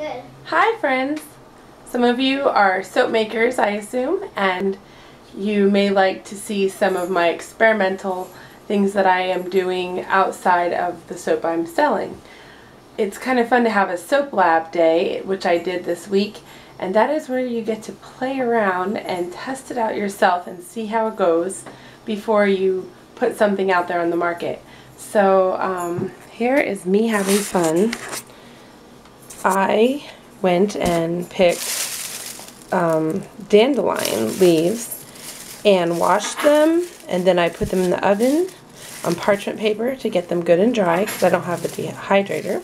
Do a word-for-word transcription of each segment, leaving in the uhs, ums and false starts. Good. Hi friends! Some of you are soap makers, I assume, and you may like to see some of my experimental things that I am doing outside of the soap I'm selling. It's kind of fun to have a soap lab day, which I did this week, and that is where you get to play around and test it out yourself and see how it goes before you put something out there on the market. So um, here is me having fun. I went and picked um, dandelion leaves and washed them, and then I put them in the oven on parchment paper to get them good and dry because I don't have the dehydrator.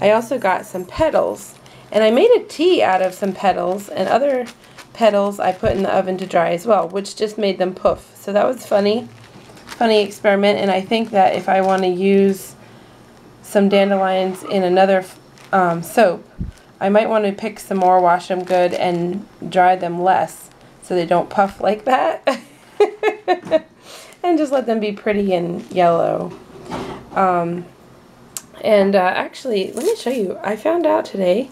I also got some petals, and I made a tea out of some petals, and other petals I put in the oven to dry as well, which just made them poof. So that was funny, funny experiment, and I think that if I want to use some dandelions in another um, soap, I might want to pick some more, wash them good, and dry them less so they don't puff like that. And just let them be pretty and yellow. Um, and uh, actually, let me show you. I found out today,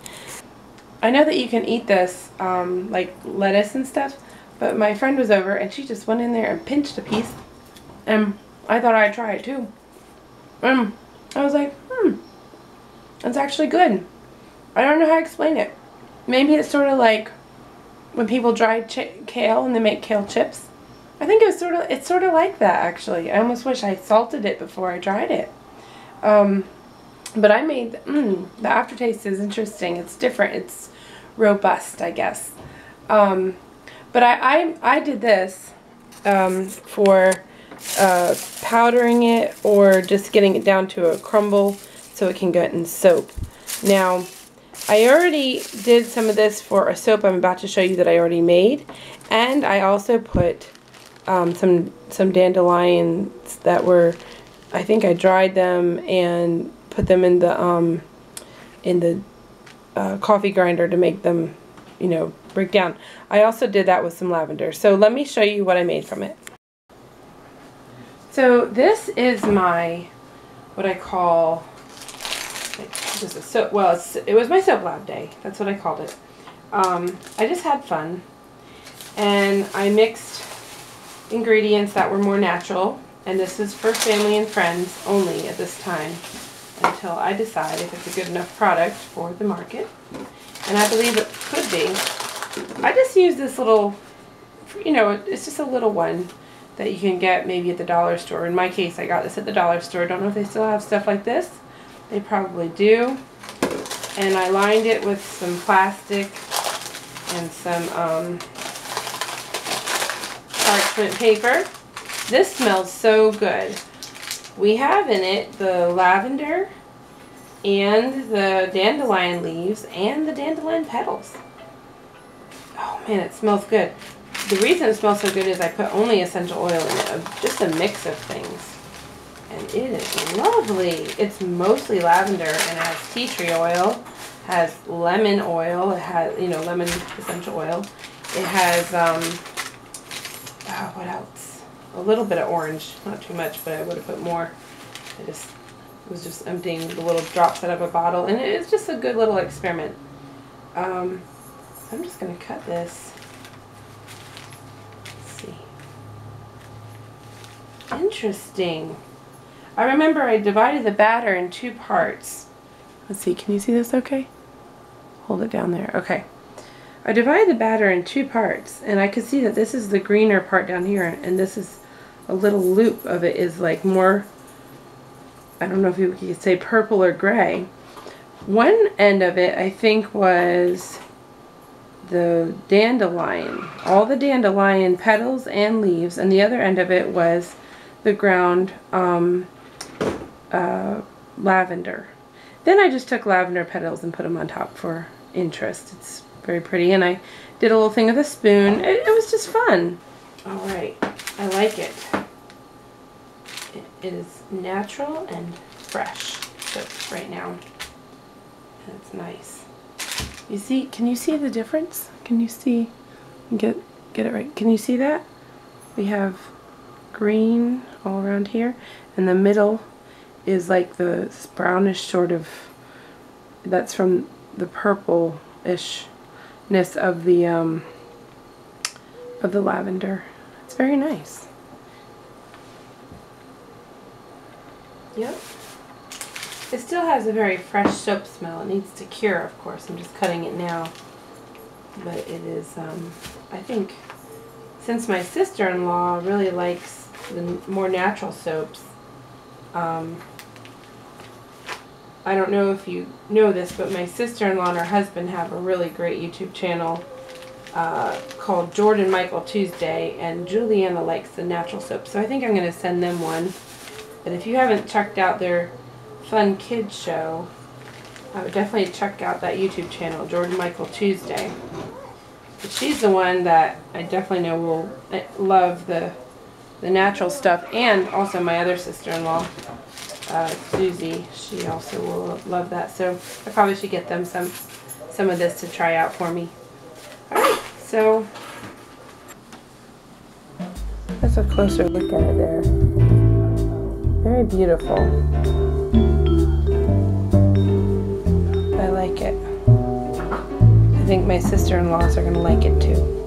I know that you can eat this um, like lettuce and stuff, but my friend was over and she just went in there and pinched a piece, and I thought I'd try it too. Um, I was like, hmm, that's actually good. I don't know how to explain it. Maybe it's sort of like when people dry ch- kale and they make kale chips. I think it was sort of, it's sort of like that actually. I almost wish I salted it before I dried it. Um, but I made, mm, the aftertaste is interesting. It's different. It's robust, I guess. Um, but I, I, I did this um, for uh, powdering it or just getting it down to a crumble so it can get in soap. Now, I already did some of this for a soap I'm about to show you that I already made. And I also put Um, some some dandelions that were, I think I dried them and put them in the um, in the uh, coffee grinder to make them, you know, break down. I also did that with some lavender. So let me show you what I made from it. So this is my, what I call, just a soap. Well, it's, it was my soap lab day. That's what I called it. Um, I just had fun, and I mixed ingredients that were more natural, and this is for family and friends only at this time until I decide if it's a good enough product for the market, and I believe it could be. I just use this little, you know, it's just a little one that you can get maybe at the dollar store. In my case, I got this at the dollar store. Don't know if they still have stuff like this. They probably do. And I lined it with some plastic and some um, parchment paper. This smells so good. We have in it the lavender and the dandelion leaves and the dandelion petals. Oh man, it smells good. The reason it smells so good is I put only essential oil in it, just a mix of things. And it is lovely. It's mostly lavender and it has tea tree oil, has lemon oil, it has, you know, lemon essential oil. It has, um, oh, what else? A little bit of orange, not too much, but I would have put more. I just was just emptying the little drops out of a bottle, and it is just a good little experiment. Um, so I'm just going to cut this. Let's see. Interesting. I remember I divided the batter in two parts. Let's see, can you see this okay? Hold it down there. Okay. I divided the batter in two parts, and I could see that this is the greener part down here, and this is a little loop of it is like more, I don't know if you could say purple or gray. One end of it, I think, was the dandelion, all the dandelion petals and leaves, and the other end of it was the ground um, uh, lavender. Then I just took lavender petals and put them on top for interest. It's very pretty, and I did a little thing with a spoon. It, it was just fun. All right, I like it. It, it is natural and fresh soap right now, and it's nice. You see? Can you see the difference? Can you see? Get get it right. Can you see that? We have green all around here, and the middle is like the brownish sort of. That's from the purple-ishness of the um, of the lavender. It's very nice. Yep. It still has a very fresh soap smell. It needs to cure, of course. I'm just cutting it now. But it is, um, I think, since my sister-in-law really likes the more natural soaps, um, I don't know if you know this, but my sister-in-law and her husband have a really great YouTube channel uh, called Jordan Michael Tuesday, and Juliana likes the natural soap. So I think I'm going to send them one. But if you haven't checked out their fun kids show, I would definitely check out that YouTube channel, Jordan Michael Tuesday. But she's the one that I definitely know will love the the natural stuff, and also my other sister-in-law, uh, Susie. She also will love that. So I probably should get them some some of this to try out for me. All right, so that's a closer look at it there. Very beautiful. I like it. I think my sister-in-laws are going to like it too.